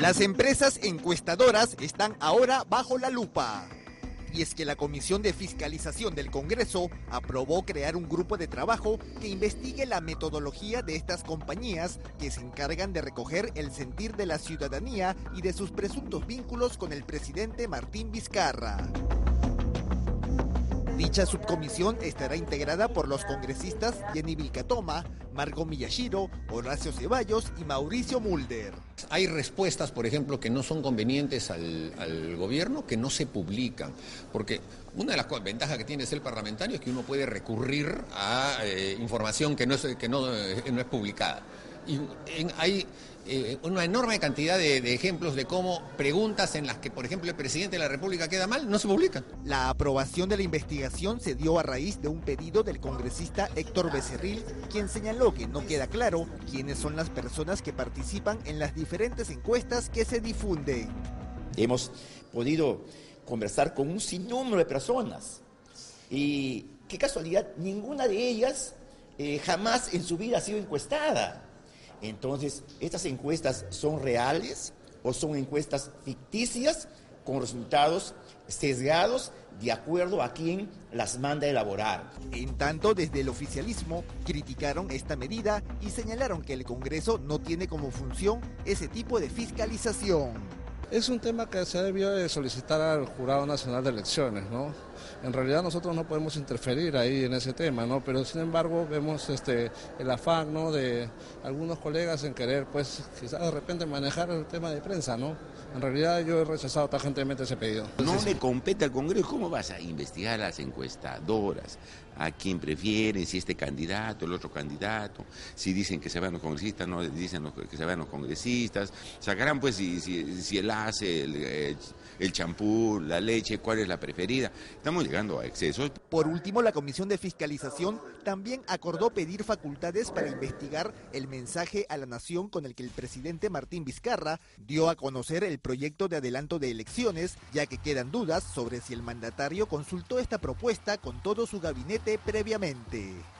Las empresas encuestadoras están ahora bajo la lupa. Y es que la Comisión de Fiscalización del Congreso aprobó crear un grupo de trabajo que investigue la metodología de estas compañías que se encargan de recoger el sentir de la ciudadanía y de sus presuntos vínculos con el presidente Martín Vizcarra. Dicha subcomisión estará integrada por los congresistas Jenny Vilcatoma, Marco Miyashiro, Horacio Ceballos y Mauricio Mulder. Hay respuestas, por ejemplo, que no son convenientes al gobierno, que no se publican, porque una de las ventajas que tiene ser parlamentario es que uno puede recurrir a información que no es publicada. Y hay una enorme cantidad de ejemplos de cómo preguntas en las que, por ejemplo, el presidente de la República queda mal, no se publican. La aprobación de la investigación se dio a raíz de un pedido del congresista Héctor Becerril, quien señaló que no queda claro quiénes son las personas que participan en las diferentes encuestas que se difunden. Hemos podido conversar con un sinnúmero de personas y, qué casualidad, ninguna de ellas jamás en su vida ha sido encuestada. Entonces, ¿estas encuestas son reales o son encuestas ficticias con resultados sesgados de acuerdo a quien las manda a elaborar? En tanto, desde el oficialismo criticaron esta medida y señalaron que el Congreso no tiene como función ese tipo de fiscalización. Es un tema que se debió de solicitar al Jurado Nacional de Elecciones, ¿no? En realidad nosotros no podemos interferir ahí en ese tema, ¿no? Pero sin embargo vemos el afán, ¿no?, de algunos colegas en querer, pues, quizás de repente manejar el tema de prensa, ¿no? En realidad yo he rechazado tajantemente ese pedido. No le compete al Congreso. ¿Cómo vas a investigar a las encuestadoras? ¿A quién prefieren? Si este candidato, el otro candidato, si dicen que se van los congresistas, no dicen que se van los congresistas, sacarán pues si el hace, el champú, la leche, cuál es la preferida. Estamos llegando a excesos. Por último, la Comisión de Fiscalización también acordó pedir facultades para investigar el mensaje a la nación con el que el presidente Martín Vizcarra dio a conocer el proyecto de adelanto de elecciones, ya que quedan dudas sobre si el mandatario consultó esta propuesta con todo su gabinete previamente.